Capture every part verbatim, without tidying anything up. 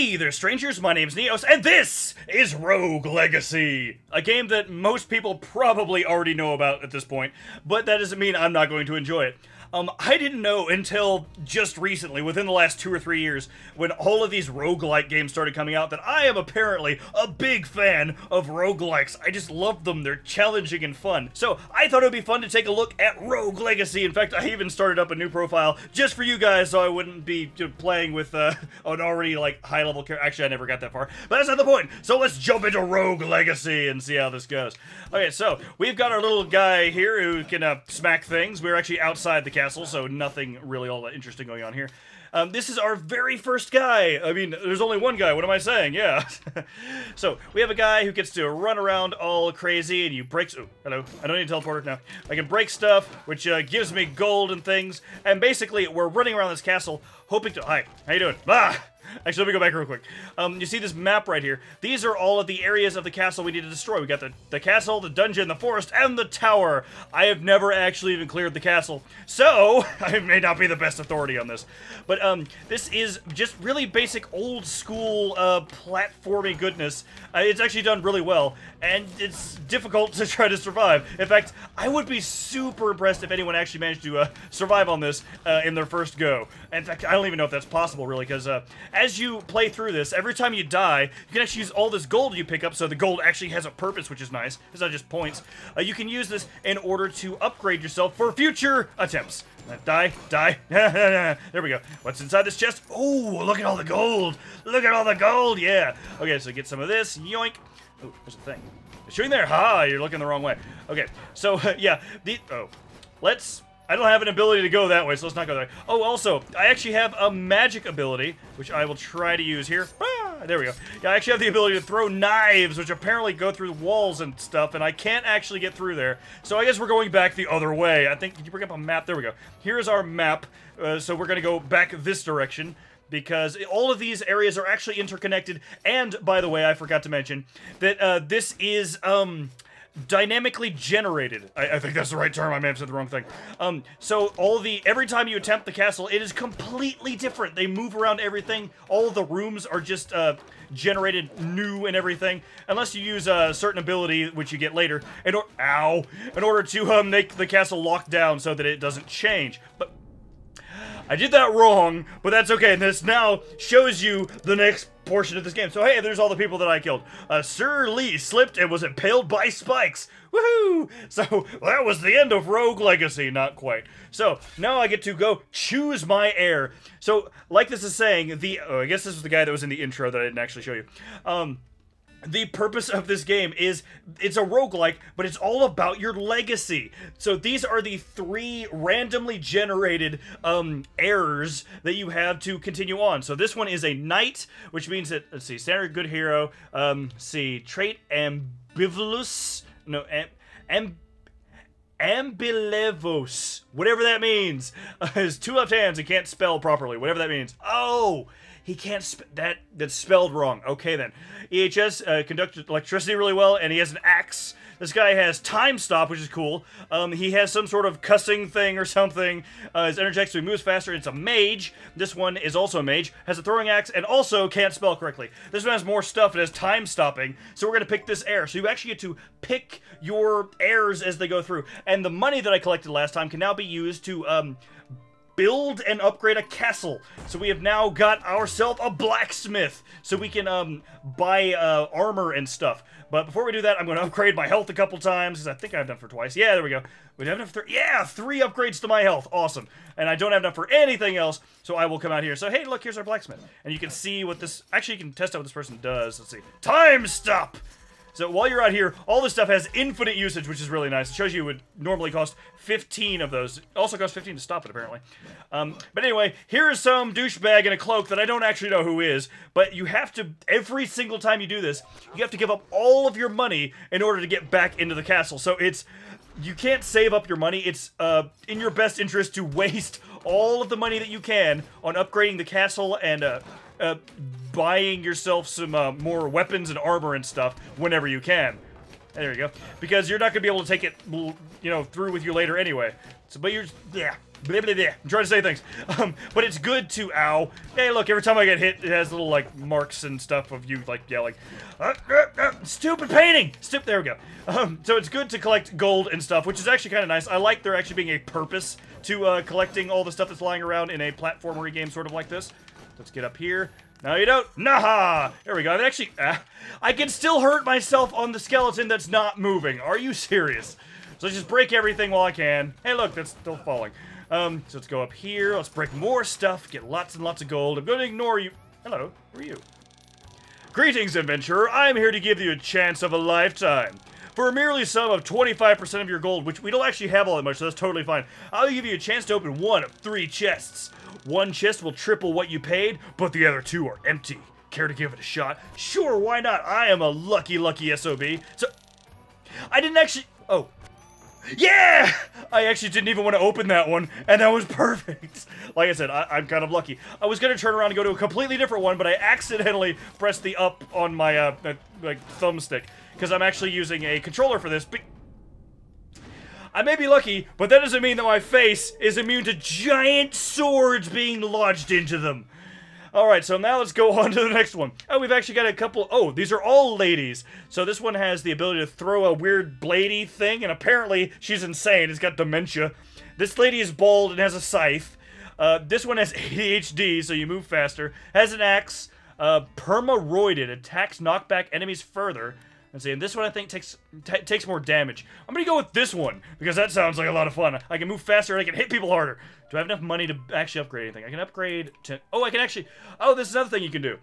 Hey there, strangers, my name's Neos, and this is Rogue Legacy! A game that most people probably already know about at this point, but that doesn't mean I'm not going to enjoy it. Um, I didn't know until just recently, within the last two or three years, when all of these roguelike games started coming out, that I am apparently a big fan of roguelikes. I just love them. They're challenging and fun. So I thought it would be fun to take a look at Rogue Legacy. In fact, I even started up a new profile just for you guys so I wouldn't be playing with uh, an already, like, high-level character. Actually, I never got that far, but that's not the point. So let's jump into Rogue Legacy and see how this goes. Okay, so we've got our little guy here who can uh, smack things. We're actually outside the castle, so nothing really all that interesting going on here. Um, this is our very first guy. I mean, there's only one guy. What am I saying? Yeah. So we have a guy who gets to run around all crazy, and you break... Oh, hello. I don't need a teleporter now. I can break stuff, which uh, gives me gold and things. And basically, we're running around this castle, hoping to... Hi. How you doing? Ah! Actually, let me go back real quick. Um, you see this map right here. These are all of the areas of the castle we need to destroy. We got the, the castle, the dungeon, the forest, and the tower. I have never actually even cleared the castle, so I may not be the best authority on this. But um, this is just really basic old school uh, platforming goodness. Uh, it's actually done really well, and it's difficult to try to survive. In fact, I would be super impressed if anyone actually managed to uh, survive on this uh, in their first go. In fact, I don't even know if that's possible, really, because... Uh, As you play through this, every time you die, you can actually use all this gold you pick up, so the gold actually has a purpose, which is nice. It's not just points. Uh, you can use this in order to upgrade yourself for future attempts. Uh, die, die. There we go. What's inside this chest? Oh, look at all the gold. Look at all the gold, yeah. Okay, so get some of this. Yoink. Oh, there's a thing. It's shooting there. Ha, you're looking the wrong way. Okay, so, uh, yeah. The, oh, let's... I don't have an ability to go that way, so let's not go that way. Oh, also, I actually have a magic ability, which I will try to use here. Ah, there we go. Yeah, I actually have the ability to throw knives, which apparently go through walls and stuff, and I can't actually get through there. So I guess we're going back the other way. I think, did you bring up a map? There we go. Here's our map, uh, so we're going to go back this direction. Because all of these areas are actually interconnected, and, by the way, I forgot to mention, that uh, this is... um. dynamically generated. I, I think that's the right term. I may have said the wrong thing. Um, so all the every time you attempt the castle, it is completely different. They move around everything. All the rooms are just uh, generated new and everything, unless you use a certain ability, which you get later, in or ow, in order to uh, make the castle locked down so that it doesn't change. But I did that wrong, but that's okay. This now shows you the next portion of this game. So hey, there's all the people that I killed. Uh, Sir Lee slipped and was impaled by spikes. Woohoo! So that was the end of Rogue Legacy. Not quite. So now I get to go choose my heir. So like this is saying, the oh, I guess this was the guy that was in the intro that I didn't actually show you. Um... The purpose of this game is, it's a roguelike, but it's all about your legacy. So these are the three randomly generated um, heirs that you have to continue on. So this one is a knight, which means that, let's see, standard good hero, um, see, trait ambivalus, no, amb... amb Ambilevos, whatever that means. Uh, his two left hands, he can't spell properly, whatever that means. Oh, he can't sp that that's spelled wrong. Okay then. E H S uh, conducted electricity really well, and he has an axe. This guy has time stop, which is cool. Um, he has some sort of cussing thing or something. Uh, his energy so he moves faster. It's a mage. This one is also a mage. Has a throwing axe and also can't spell correctly. This one has more stuff. It has time stopping. So we're gonna pick this heir. So you actually get to pick your heirs as they go through. And the money that I collected last time can now be used to um, build and upgrade a castle. So we have now got ourselves a blacksmith. So we can um, buy uh, armor and stuff. But before we do that, I'm going to upgrade my health a couple times. Because I think I have enough for twice. Yeah, there we go. We have enough for three. Yeah, three upgrades to my health. Awesome. And I don't have enough for anything else. So I will come out here. So hey, look, here's our blacksmith. And you can see what this... Actually, you can test out what this person does. Let's see. Time stop! So while you're out here, all this stuff has infinite usage, which is really nice. It shows you it would normally cost fifteen of those. It also costs fifteen to stop it, apparently. Um, but anyway, here is some douchebag in a cloak that I don't actually know who is. But you have to, every single time you do this, you have to give up all of your money in order to get back into the castle. So it's, you can't save up your money. It's uh, in your best interest to waste all of the money that you can on upgrading the castle and... Uh, Uh, buying yourself some uh, more weapons and armor and stuff whenever you can. There you go. Because you're not going to be able to take it, you know, through with you later anyway. So, but you're, yeah. Blah, blah, blah. I'm trying to say things. Um, but it's good to, ow. Hey, look, every time I get hit, it has little, like, marks and stuff of you, like, yelling. Uh, uh, uh, stupid painting! Stupid, there we go. Um, so it's good to collect gold and stuff, which is actually kind of nice. I like there actually being a purpose to uh, collecting all the stuff that's lying around in a platformery game sort of like this. Let's get up here. No, you don't. Naha! There we go. And actually, uh, I can still hurt myself on the skeleton that's not moving. Are you serious? So let's just break everything while I can. Hey, look, that's still falling. Um, so let's go up here, let's break more stuff, get lots and lots of gold. I'm gonna ignore you. Hello, who are you? Greetings, adventurer. I'm here to give you a chance of a lifetime. For a merely sum of twenty-five percent of your gold, which we don't actually have all that much, so that's totally fine, I'll give you a chance to open one of three chests. One chest will triple what you paid, but the other two are empty. Care to give it a shot? Sure, why not? I am a lucky, lucky S O B. So, I didn't actually... Oh. Yeah! I actually didn't even want to open that one, and that was perfect. Like I said, I, I'm kind of lucky. I was going to turn around and go to a completely different one, but I accidentally pressed the up on my, uh, uh like, thumbstick. Because I'm actually using a controller for this, but... I may be lucky, but that doesn't mean that my face is immune to giant swords being lodged into them. Alright, so now let's go on to the next one. Oh, we've actually got a couple... Oh, these are all ladies. So this one has the ability to throw a weird bladey thing, and apparently she's insane. It's got dementia. This lady is bald and has a scythe. Uh, this one has A D H D, so you move faster. Has an axe. Uh, permaroided. Attacks knock back enemies further. Let's see, and this one I think takes t takes more damage. I'm gonna go with this one, because that sounds like a lot of fun. I can move faster and I can hit people harder. Do I have enough money to actually upgrade anything? I can upgrade to... Oh, I can actually... Oh, this is another thing you can do.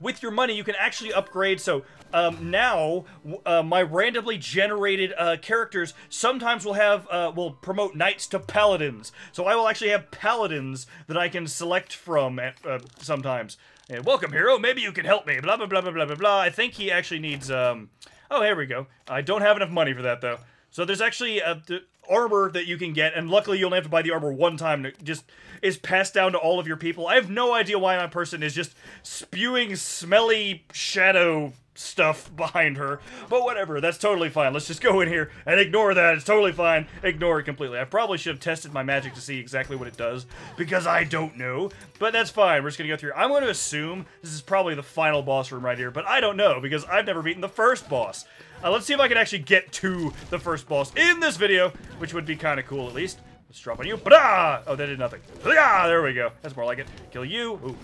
With your money, you can actually upgrade, so um, now uh, my randomly generated uh, characters sometimes will have, uh, will promote knights to paladins. So I will actually have paladins that I can select from at, uh, sometimes. And welcome, hero. Maybe you can help me. Blah, blah, blah, blah, blah, blah, blah. I think he actually needs, um... Oh, here we go. I don't have enough money for that, though. So there's actually uh, the armor that you can get, and luckily you only have to buy the armor one time. It just is passed down to all of your people. I have no idea why my person is just spewing smelly shadow stuff behind her. But whatever, that's totally fine. Let's just go in here and ignore that. It's totally fine. Ignore it completely. I probably should have tested my magic to see exactly what it does, because I don't know. But that's fine. We're just going to go through. I'm going to assume this is probably the final boss room right here, but I don't know, because I've never beaten the first boss. Uh, let's see if I can actually get to the first boss in this video, which would be kind of cool, at least. Let's drop on you. Ba-da! Oh, that did nothing. Ba-da! There we go. That's more like it. Kill you. Ooh.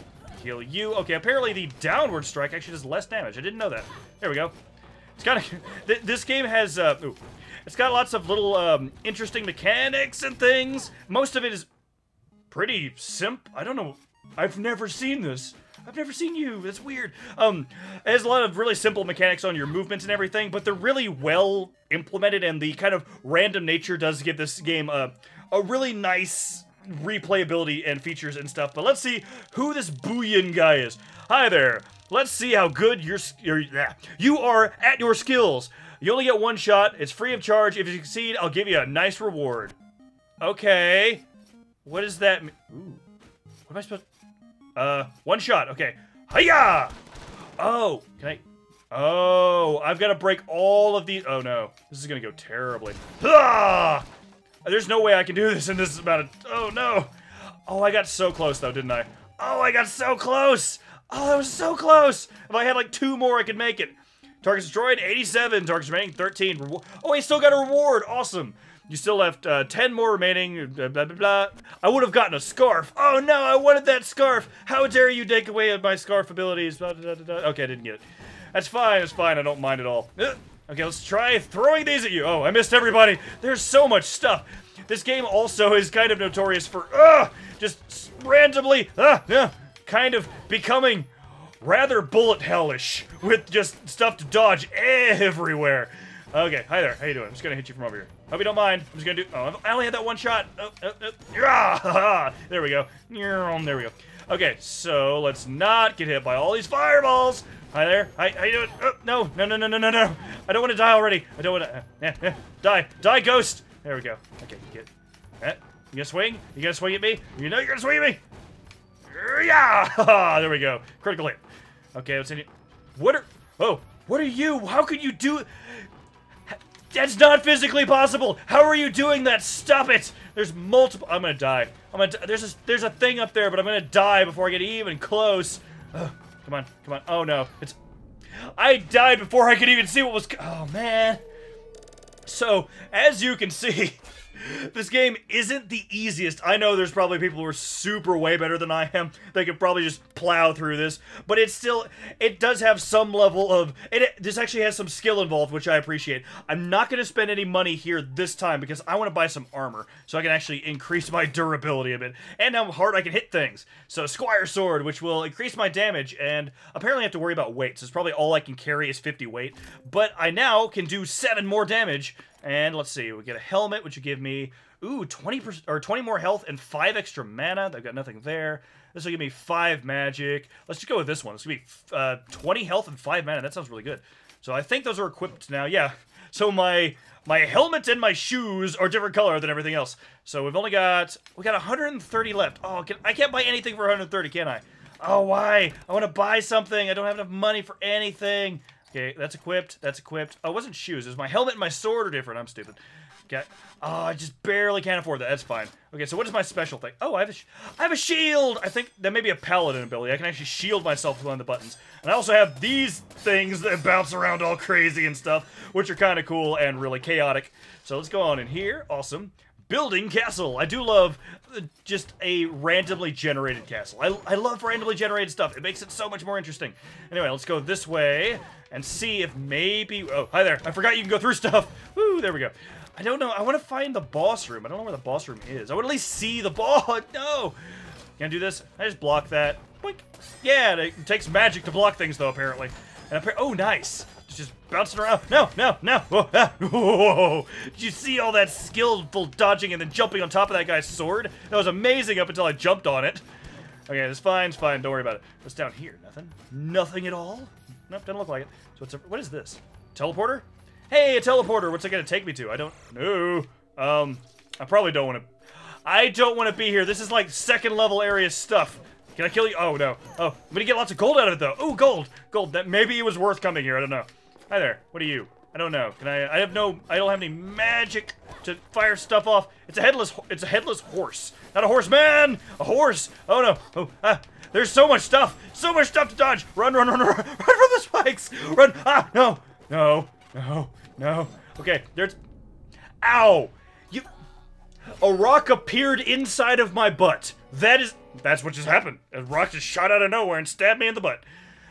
Heal you. Okay, apparently the downward strike actually does less damage. I didn't know that. There we go. It's got a, th this game has uh, ooh, it's got lots of little um, interesting mechanics and things. Most of it is pretty simp. I don't know. I've never seen this. I've never seen you. That's weird. Um, it has a lot of really simple mechanics on your movements and everything, but they're really well implemented, and the kind of random nature does give this game uh, a really nice replayability and features and stuff. But let's see who this Booyan guy is. Hi there. Let's see how good your, your, you are at your skills. You only get one shot. It's free of charge. If you succeed, I'll give you a nice reward. Okay. What does that mean? Ooh. What am I supposed to... Uh, one shot. Okay. Hiya! Oh. Can I... Oh. I've got to break all of these... Oh, no. This is going to go terribly. Ah! There's no way I can do this in this amount of... Oh, no. Oh, I got so close, though, didn't I? Oh, I got so close. Oh, that was so close. If I had, like, two more, I could make it. Targets destroyed, eighty-seven. Targets remaining, thirteen. Rewar oh, I still got a reward. Awesome. You still left uh, ten more remaining. Blah, blah, blah, blah. I would have gotten a scarf. Oh, no, I wanted that scarf. How dare you take away my scarf abilities. Blah, blah, blah, blah. Okay, I didn't get it. That's fine. That's fine. I don't mind at all. Ugh. Okay, let's try throwing these at you. Oh, I missed everybody. There's so much stuff. This game also is kind of notorious for uh, just randomly uh, uh, kind of becoming rather bullet hellish with just stuff to dodge everywhere. Okay, hi there. How you doing? I'm just going to hit you from over here. Hope you don't mind. I'm just going to do... Oh, I only had that one shot. Oh, oh, oh. Yeah, there we go. There we go. Okay, so let's not get hit by all these fireballs. Hi there. Hi, how you doing? Oh, no, no, no, no, no, no, no. I don't want to die already. I don't want to... Uh, yeah, yeah. Die. Die, ghost. There we go. Okay, get... Uh, you gonna swing? You gonna swing at me? You know you're gonna swing at me? Yeah! There we go. Critical hit. Okay, what's in here? What are... Oh, what are you? How could you do... That's not physically possible. How are you doing that? Stop it. There's multiple. I'm gonna die. I'm gonna. Die. There's a, there's a thing up there, but I'm gonna die before I get even close. Ugh. Come on, come on. Oh no, it's. I died before I could even see what was. Oh man. So as you can see, this game isn't the easiest. I know there's probably people who are super way better than I am. They could probably just plow through this, but it's still, it does have some level of, it, this actually has some skill involved, which I appreciate. I'm not going to spend any money here this time because I want to buy some armor so I can actually increase my durability a bit and how hard I can hit things. So Squire Sword, which will increase my damage, and apparently I have to worry about weight, so it's probably all I can carry is fifty weight, but I now can do seven more damage. And let's see, we get a helmet, which would give me, ooh, twenty percent or twenty more health and five extra mana. I've got nothing there. This will give me five magic. Let's just go with this one. It's gonna be uh, twenty health and five mana. That sounds really good. So I think those are equipped now. Yeah. So my my helmet and my shoes are different color than everything else. So we've only got we got one hundred thirty left. Oh, can, I can't buy anything for one hundred thirty, can I? Oh, why? I want to buy something. I don't have enough money for anything. Okay, that's equipped, that's equipped. Oh, it wasn't shoes, it was my helmet and my sword are different. I'm stupid. Okay. Oh, I just barely can't afford that, that's fine. Okay, so what is my special thing? Oh, I have a, sh I have a shield! I think that may be a paladin ability. I can actually shield myself with one of the buttons. And I also have these things that bounce around all crazy and stuff, which are kind of cool and really chaotic. So let's go on in here, awesome. Building castle. I do love just a randomly generated castle. I, I love randomly generated stuff. It makes it so much more interesting. Anyway, let's go this way and see if maybe... Oh, hi there. I forgot you can go through stuff. Woo, there we go. I don't know. I want to find the boss room. I don't know where the boss room is. I would at least see the boss. No. Can I do this? I just block that. Boink. Yeah, it takes magic to block things, though, apparently. And appa oh, nice. Just bouncing around. No, no, no. Whoa, ah, whoa. Did you see all that skillful dodging and then jumping on top of that guy's sword? That was amazing up until I jumped on it. Okay, it's fine, it's fine. Don't worry about it. What's down here? Nothing. Nothing at all? Nope, doesn't look like it. So what's, what is this? Teleporter? Hey, a teleporter. What's it going to take me to? I don't know. Um, I probably don't want to... I don't want to be here. This is like second level area stuff. Can I kill you? Oh, no. Oh, I'm going to get lots of gold out of it, though. Oh, gold. Gold. That maybe it was worth coming here. I don't know. Hi there. What are you? I don't know. Can I? I have no. I don't have any magic to fire stuff off. It's a headless. It's a headless horse. Not a horseman. A horse. Oh no. Oh. Ah. There's so much stuff. So much stuff to dodge. Run. Run. Run. Run. Run from the spikes. Run. Ah. No. No. No. No. Okay. There's. Ow. You. A rock appeared inside of my butt. That is. That's what just happened. A rock just shot out of nowhere and stabbed me in the butt.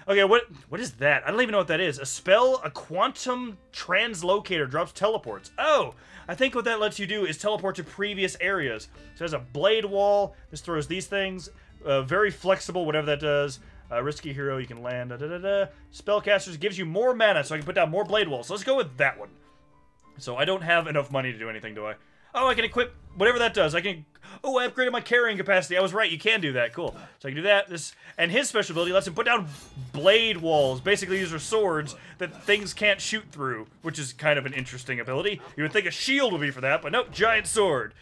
Okay, what what is that? I don't even know what that is. A spell, a quantum translocator drops teleports. Oh, I think what that lets you do is teleport to previous areas. So there's a blade wall. This throws these things. Uh, very flexible, whatever that does. Uh, risky hero, you can land. Da, da, da, da. Spellcasters gives you more mana, so I can put down more blade walls. So let's go with that one. So I don't have enough money to do anything, do I? Oh, I can equip whatever that does. I can... Oh, I upgraded my carrying capacity. I was right. You can do that. Cool. So I can do that. This and his special ability lets him put down blade walls. Basically, these are swords that things can't shoot through, which is kind of an interesting ability. You would think a shield would be for that, but nope. Giant sword.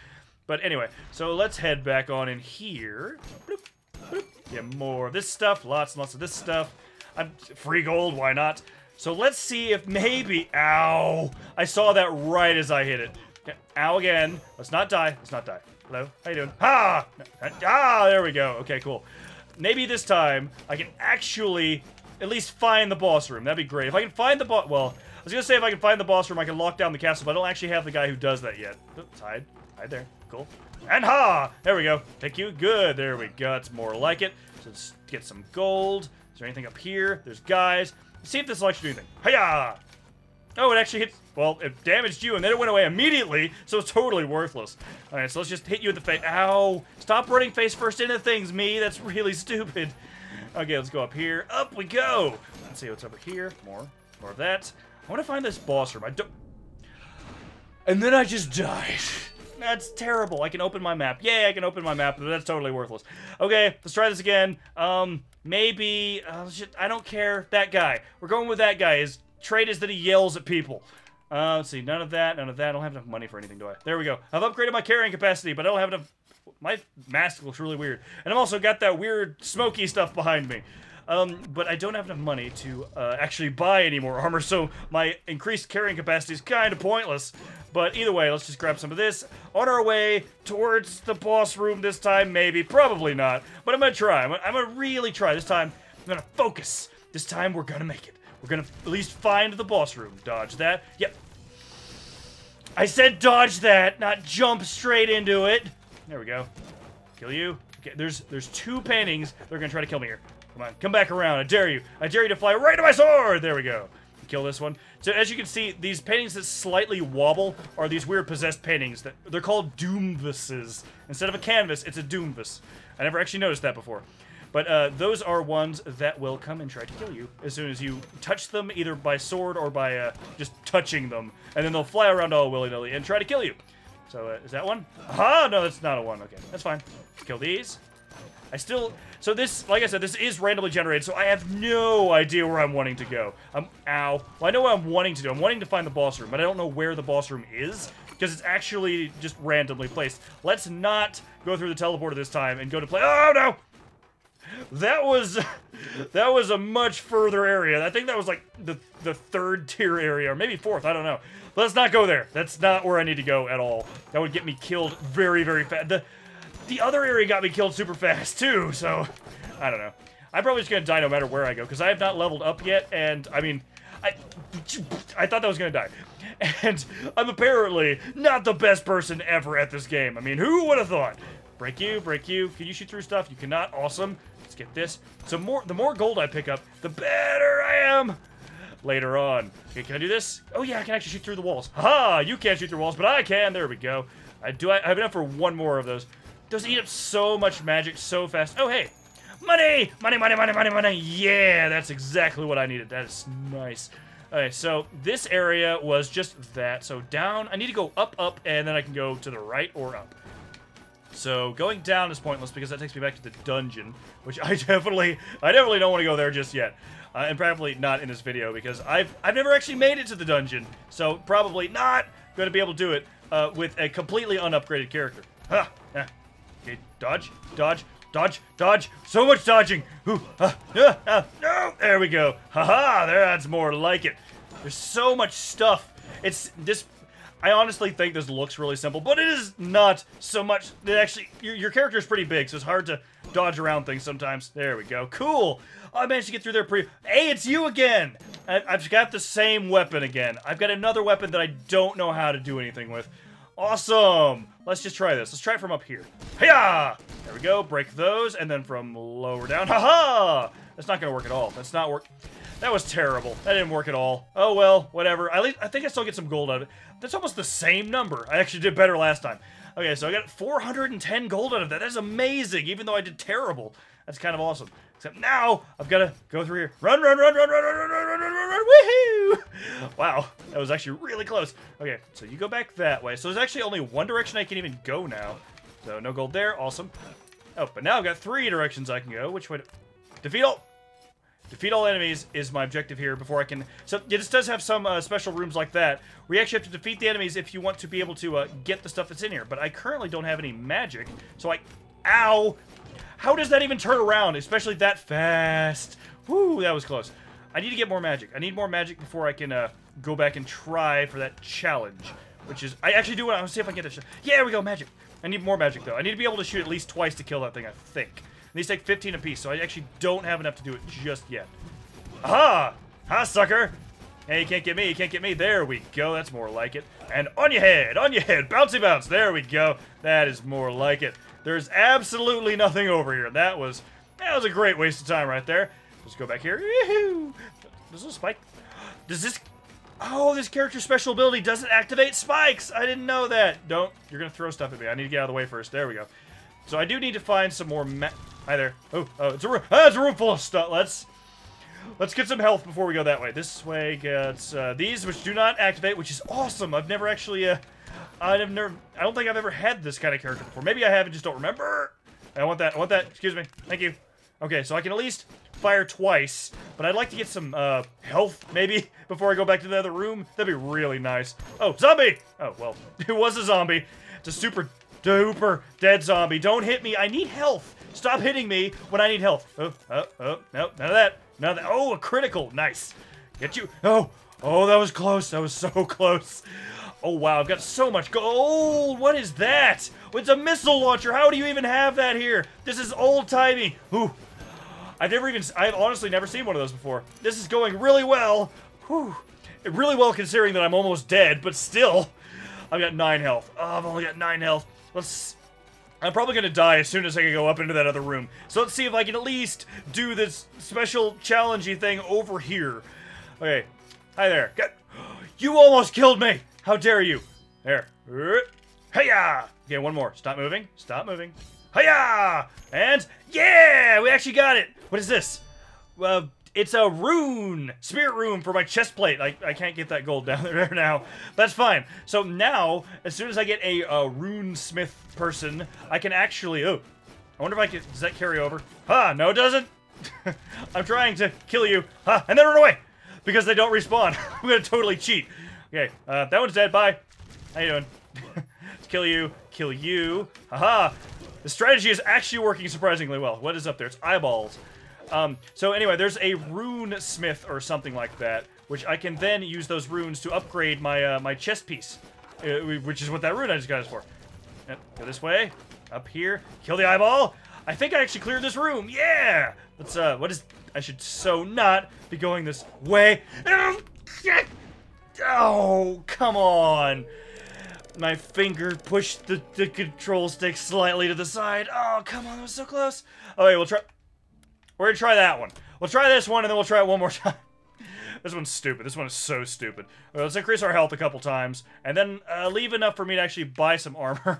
But anyway, so let's head back on in here. Bloop, bloop. Yeah, more of this stuff. Lots and lots of this stuff. I'm free gold. Why not? So let's see if maybe... Ow! I saw that right as I hit it. Ow again. Let's not die. Let's not die. Hello. How you doing? Ha! Ah! ah! There we go. Okay, cool. Maybe this time I can actually at least find the boss room. That'd be great. If I can find the boss... Well, I was going to say if I can find the boss room, I can lock down the castle, but I don't actually have the guy who does that yet. Oops, hide. Hide there. Cool. And ha! There we go. Take you. Good. There we go. It's more like it. So let's get some gold. Is there anything up here? There's guys. Let's see if this will actually do anything. Hiya! Oh, it actually hits... Well, it damaged you, and then it went away immediately, so it's totally worthless. All right, so let's just hit you in the face. Ow! Stop running face first into things, me. That's really stupid. Okay, let's go up here. Up we go! Let's see what's over here. More. More of that. I want to find this boss room. I don't... And then I just died. That's terrible. I can open my map. Yay, I can open my map, but that's totally worthless. Okay, let's try this again. Um, maybe... Uh, shit, I don't care. That guy. We're going with that guy. His trait is that he yells at people. Uh, let's see, none of that, none of that. I don't have enough money for anything, do I? There we go. I've upgraded my carrying capacity, but I don't have enough... My mask looks really weird. And I've also got that weird smoky stuff behind me. Um, but I don't have enough money to uh, actually buy any more armor, so my increased carrying capacity is kind of pointless. But either way, let's just grab some of this. On our way towards the boss room this time, maybe. Probably not. But I'm going to try. I'm going to really try. This time, I'm going to focus. This time, we're going to make it. We're going to at least find the boss room. Dodge that. Yep. I said dodge that, not jump straight into it. There we go. Kill you. Okay, there's there's two paintings. They're going to try to kill me here. Come on. Come back around. I dare you. I dare you to fly right to my sword. There we go. Kill this one. So as you can see, these paintings that slightly wobble are these weird possessed paintings. That they're called doomvises. Instead of a canvas, it's a doomvis. I never actually noticed that before. But uh, those are ones that will come and try to kill you as soon as you touch them, either by sword or by uh, just touching them. And then they'll fly around all willy-nilly and try to kill you. So uh, is that one? Aha! No, that's not a one. Okay, that's fine. Kill these. I still... So this, like I said, this is randomly generated, so I have no idea where I'm wanting to go. I'm... Ow. Well, I know what I'm wanting to do. I'm wanting to find the boss room, but I don't know where the boss room is, because it's actually just randomly placed. Let's not go through the teleporter this time and go to play... Oh, no! That was, that was a much further area. I think that was like the the third tier area, or maybe fourth. I don't know. Let's not go there. That's not where I need to go at all. That would get me killed very, very fast. The, the other area got me killed super fast too. So I don't know. I'm probably just gonna die no matter where I go because I have not leveled up yet. And I mean, I I thought that was gonna die. And I'm apparently not the best person ever at this game. I mean, who would have thought? Break you, break you. Can you shoot through stuff? You cannot. Awesome. Let's get this. So more, the more gold I pick up, the better I am later on. Okay, can I do this? Oh yeah, I can actually shoot through the walls. Ha! You can't shoot through walls, but I can. There we go. I do. I have enough for one more of those. Those eat up so much magic so fast. Oh hey, money, money, money, money, money, money. Yeah, that's exactly what I needed. That is nice. Okay, so this area was just that. So down. I need to go up, up, and then I can go to the right or up. So going down is pointless because that takes me back to the dungeon, which I definitely, I definitely don't want to go there just yet, uh, and probably not in this video because I've, I've never actually made it to the dungeon, so probably not going to be able to do it uh, with a completely unupgraded character. Huh. Ah. Okay, dodge, dodge, dodge, dodge. So much dodging. Ooh, ah, ah, ah, no, there we go. Haha, there, that's more like it. There's so much stuff. It's this. I honestly think this looks really simple, but it is not so much. It actually, your, your character is pretty big, so it's hard to dodge around things sometimes. There we go. Cool. I managed to get through there pretty... Hey, it's you again. I, I've got the same weapon again. I've got another weapon that I don't know how to do anything with. Awesome. Let's just try this. Let's try it from up here. Hiya! There we go. Break those, and then from lower down. Ha-ha! That's not going to work at all. That's not work... That was terrible. That didn't work at all. Oh, well, whatever. At least, I think I still get some gold out of it. That's almost the same number. I actually did better last time. Okay, so I got four hundred ten gold out of that. That's amazing, even though I did terrible. That's kind of awesome. Except now, I've got to go through here. Run, run, run, run, run, run, run, run, run, run, run, woohoo! Wow, that was actually really close. Okay, so you go back that way. So there's actually only one direction I can even go now. So no gold there. Awesome. Oh, but now I've got three directions I can go. Which way to... Defeat all... Defeat all enemies is my objective here before I can... So, yeah, this does have some uh, special rooms like that. We actually have to defeat the enemies if you want to be able to uh, get the stuff that's in here. But I currently don't have any magic, so I... Ow! How does that even turn around, especially that fast? Woo, that was close. I need to get more magic. I need more magic before I can uh, go back and try for that challenge, which is... I actually do want to see if I can get this... Yeah, there we go, magic. I need more magic, though. I need to be able to shoot at least twice to kill that thing, I think. These take fifteen apiece, so I actually don't have enough to do it just yet. Aha! Ha, sucker! Hey, you can't get me, you can't get me. There we go, that's more like it. And on your head, on your head, bouncy bounce. There we go, that is more like it. There's absolutely nothing over here. That was, that was a great waste of time right there. Let's go back here. Woohoo! Does this spike? Does this... Oh, this character's special ability doesn't activate spikes! I didn't know that. Don't, you're gonna throw stuff at me. I need to get out of the way first. There we go. So I do need to find some more ma... Hi there. Oh, oh, it's a room. Ah, it's a room full of stuff. Let's let's get some health before we go that way. This way gets uh, these, which do not activate, which is awesome. I've never actually, uh, I've never, I don't think I've ever had this kind of character before. Maybe I have and just don't remember. I want that. I want that. Excuse me. Thank you. Okay, so I can at least fire twice, but I'd like to get some uh, health maybe before I go back to the other room. That'd be really nice. Oh, zombie! Oh well, it was a zombie. It's a super duper dead zombie. Don't hit me. I need health. Stop hitting me when I need health. Oh, oh, oh, no, none of that. Now that, oh, a critical. Nice. Get you. Oh, oh, that was close. That was so close. Oh, wow. I've got so much gold. What is that? It's a missile launcher. How do you even have that here? This is old-timey. Ooh. I've never even, I've honestly never seen one of those before. This is going really well. Whew. Really well considering that I'm almost dead, but still. I've got nine health. Oh, I've only got nine health. Let's... I'm probably going to die as soon as I can go up into that other room. So let's see if I can at least do this special challengey thing over here. Okay. Hi there. Got... You almost killed me! How dare you? There. Hiya! Okay, one more. Stop moving. Stop moving. Hiya! And, yeah! We actually got it! What is this? Uh, it's a rune! Spirit rune for my chest plate. I, I can't get that gold down there now. That's fine. So now, as soon as I get a uh, rune smith person, I can actually... Oh, I wonder if I can... Does that carry over? Ha! Huh, no, it doesn't! I'm trying to kill you. Ha! Huh, and then run away! Because they don't respawn. I'm gonna totally cheat. Okay, uh, that one's dead. Bye. How you doing? Let's kill you. Kill you. Haha! The strategy is actually working surprisingly well. What is up there? It's eyeballs. Um, so anyway, there's a rune smith or something like that, which I can then use those runes to upgrade my uh, my chest piece, uh, which is what that rune I just got is for. Yep. Go this way, up here, kill the eyeball. I think I actually cleared this room. Yeah. Let's. Uh, what is? I should so not be going this way. Oh, come on. My finger pushed the, the control stick slightly to the side. Oh, come on, that was so close. Okay, we'll try... We're gonna try that one. We'll try this one, and then we'll try it one more time. This one's stupid. This one is so stupid. Right, let's increase our health a couple times, and then uh, leave enough for me to actually buy some armor.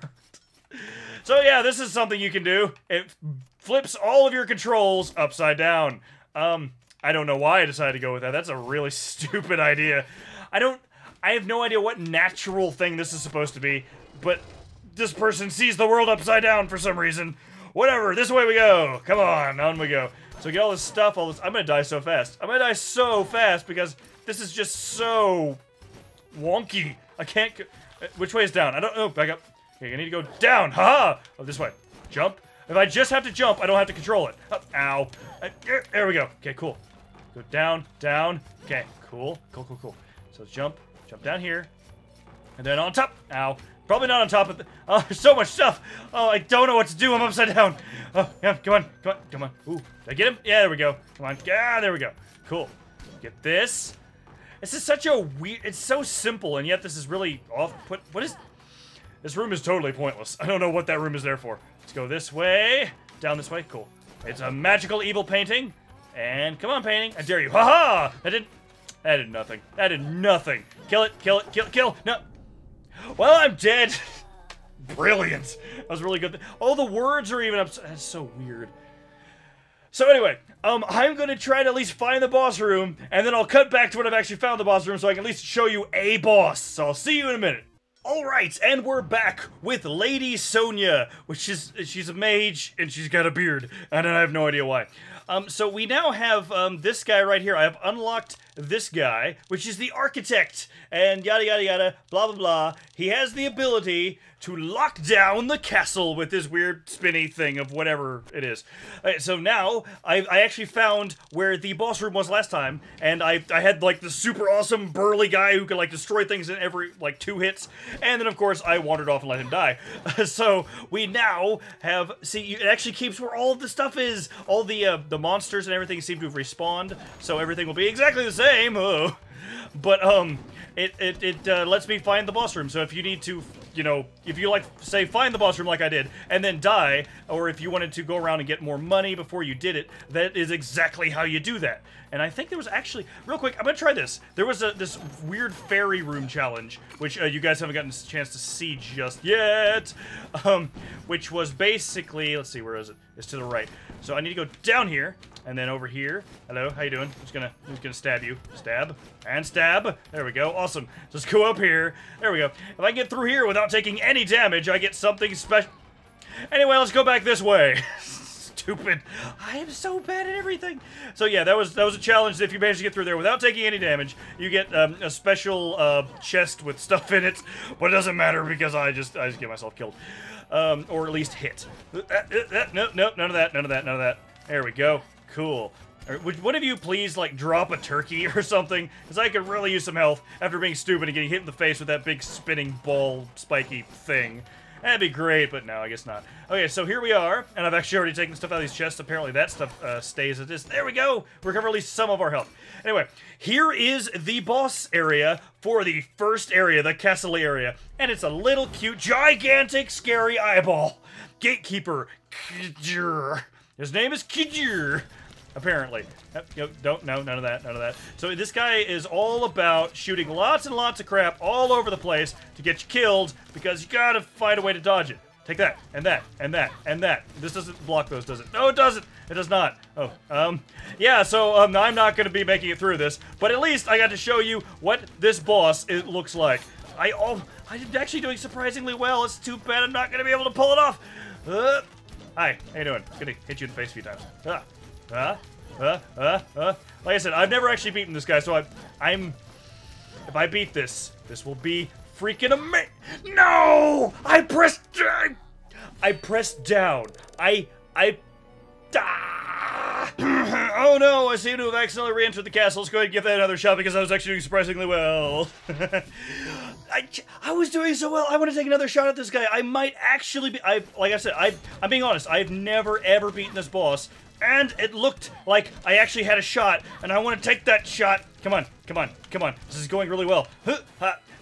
So, yeah, this is something you can do. It flips all of your controls upside down. Um, I don't know why I decided to go with that. That's a really stupid idea. I don't... I have no idea what natural thing this is supposed to be, but this person sees the world upside down for some reason. Whatever, this way we go. Come on, on we go. So get all this stuff, all this... I'm gonna die so fast. I'm gonna die so fast because this is just so wonky. I can't... Which way is down? I don't... Oh, back up. Okay, I need to go down. Ha-ha! Oh, this way. Jump. If I just have to jump, I don't have to control it. Oh, ow. I, there we go. Okay, cool. Go down, down. Okay, cool. Cool, cool, cool. So jump. Jump down here, and then on top. Ow. Probably not on top of the... Oh, there's so much stuff. Oh, I don't know what to do. I'm upside down. Oh, yeah, come on, come on, come on. Ooh, did I get him? Yeah, there we go. Come on. Yeah, there we go. Cool. Get this. This is such a weird... It's so simple, and yet this is really off... What, what is... This room is totally pointless. I don't know what that room is there for. Let's go this way. Down this way. Cool. It's a magical evil painting. And come on, painting. I dare you. Ha-ha! I didn't... That did nothing. That did nothing. Kill it, kill it, kill it, kill. No. Well, I'm dead. Brilliant. That was really good. Oh, the words are even up. That's so weird. So anyway, um, I'm going to try to at least find the boss room, and then I'll cut back to when I've actually found the boss room so I can at least show you a boss. So I'll see you in a minute. All right, and we're back with Lady Sonya, which is, she's a mage, and she's got a beard, and I have no idea why. Um, so we now have um, this guy right here. I have unlocked this guy, which is the architect, and yada, yada, yada, blah, blah, blah. He has the ability to lock down the castle with this weird spinny thing of whatever it is. Right, so now, I, I actually found where the boss room was last time, and I, I had, like, the super awesome burly guy who could, like, destroy things in every, like, two hits, and then, of course, I wandered off and let him die. So, we now have, see, it actually keeps where all of the stuff is. All the, uh, the monsters and everything seem to have respawned, so everything will be exactly the same. Oh. But, um, it, it, it uh, lets me find the boss room, so if you need to, you know, if you, like, say, find the boss room like I did, and then die, or if you wanted to go around and get more money before you did it, that is exactly how you do that. And I think there was actually, real quick, I'm gonna try this. There was a, this weird fairy room challenge, which uh, you guys haven't gotten a chance to see just yet, um, which was basically, let's see, where is it? It's to the right. So I need to go down here, and then over here. Hello, how you doing? I'm just gonna, I'm just gonna stab you. Stab, and stab. There we go, awesome. Just go up here. There we go. If I get through here without taking any damage, I get something special. Anyway, let's go back this way. Stupid. I am so bad at everything. So yeah, that was that was a challenge. If you manage to get through there without taking any damage, you get um, a special uh, chest with stuff in it. But it doesn't matter because I just I just get myself killed, um, or at least hit. Uh, uh, uh, no, no, none of that. None of that. None of that. There we go. Cool. Or would one of you please, like, drop a turkey or something? Because I could really use some health after being stupid and getting hit in the face with that big spinning ball spiky thing. That'd be great, but no, I guess not. Okay, so here we are, and I've actually already taken stuff out of these chests. Apparently that stuff uh, stays as it is. There we go! Recover at least some of our health. Anyway, here is the boss area for the first area, the castle area. And it's a little cute, gigantic, scary eyeball. Gatekeeper Kidjir. His name is Kidjir, apparently. Nope, don't, no, none of that, none of that. So this guy is all about shooting lots and lots of crap all over the place to get you killed because you gotta find a way to dodge it. Take that, and that, and that, and that. This doesn't block those, does it? No, it doesn't. It does not. Oh, um, yeah, so um, I'm not gonna be making it through this, but at least I got to show you what this boss it looks like. I, oh, I'm actually doing surprisingly well. It's too bad I'm not gonna be able to pull it off. Uh, hi, how you doing? Gonna hit you in the face a few times. Ah. Uh, uh, uh, uh. Like I said, I've never actually beaten this guy, so I, I'm... If I beat this, this will be freaking amazing. No! I pressed... I, I pressed down. I... I... Ah! Oh no, I seem to have accidentally re-entered the castle. Let's go ahead and give that another shot because I was actually doing surprisingly well. I, I was doing so well, I want to take another shot at this guy. I might actually be... I, like I said, I, I'm being honest. I've never, ever beaten this boss. And it looked like I actually had a shot, and I want to take that shot. Come on, come on, come on. This is going really well.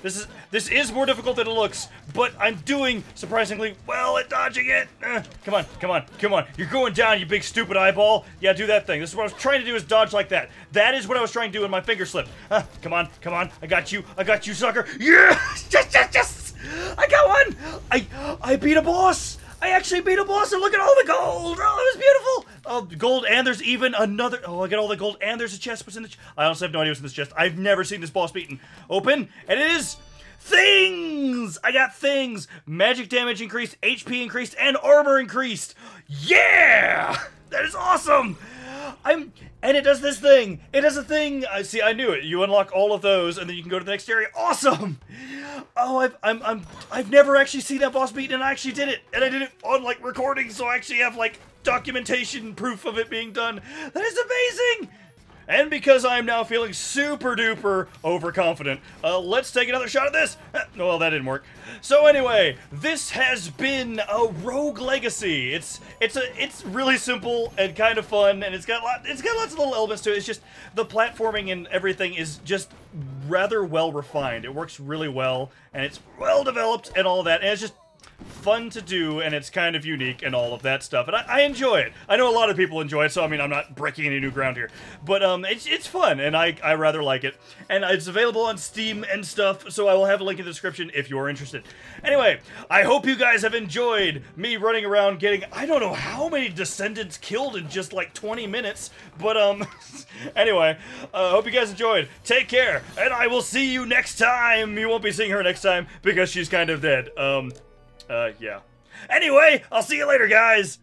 This is this is more difficult than it looks, but I'm doing surprisingly well at dodging it. Uh, come on, come on, come on. You're going down, you big stupid eyeball. Yeah, do that thing. This is what I was trying to do, is dodge like that. That is what I was trying to do, and my finger slipped. Uh, come on, come on. I got you. I got you, sucker. Yes! Yes, yes, yes! I got one! I, I beat a boss! I actually beat a boss, and look at all the gold! Oh, it was beautiful! Oh, gold, and there's even another... Oh, I got all the gold, and there's a chest. What's in the chest? I honestly have no idea what's in this chest. I've never seen this boss beaten. Open, and it is... Things! I got things! Magic damage increased, H P increased, and armor increased! Yeah! That is awesome! I'm... And it does this thing! It does a thing! I see, I knew it. You unlock all of those, and then you can go to the next area. Awesome! Oh, I've, I'm, I'm, I've never actually seen that boss beaten, and I actually did it! And I did it on, like, recording, so I actually have, like, documentation proof of it being done. That is amazing! And because I'm now feeling super-duper overconfident, uh, let's take another shot at this! Uh, well, that didn't work. So anyway, this has been a Rogue Legacy. It's it's a it's really simple and kind of fun, and it's got lot, it's got lots of little elements to it. It's just the platforming and everything is just rather well refined. It works really well, and it's well developed and all that, and it's just fun to do, and it's kind of unique and all of that stuff, and I, I enjoy it. I know a lot of people enjoy it, so I mean, I'm not breaking any new ground here, but um, it's, it's fun, and I, I rather like it, and it's available on Steam and stuff, so I will have a link in the description if you are interested. Anyway, I hope you guys have enjoyed me running around getting, I don't know how many descendants killed in just like twenty minutes, but um, anyway, I uh, hope you guys enjoyed. Take care, and I will see you next time. You won't be seeing her next time, because she's kind of dead. Um... Uh, yeah. Anyway, I'll see you later, guys!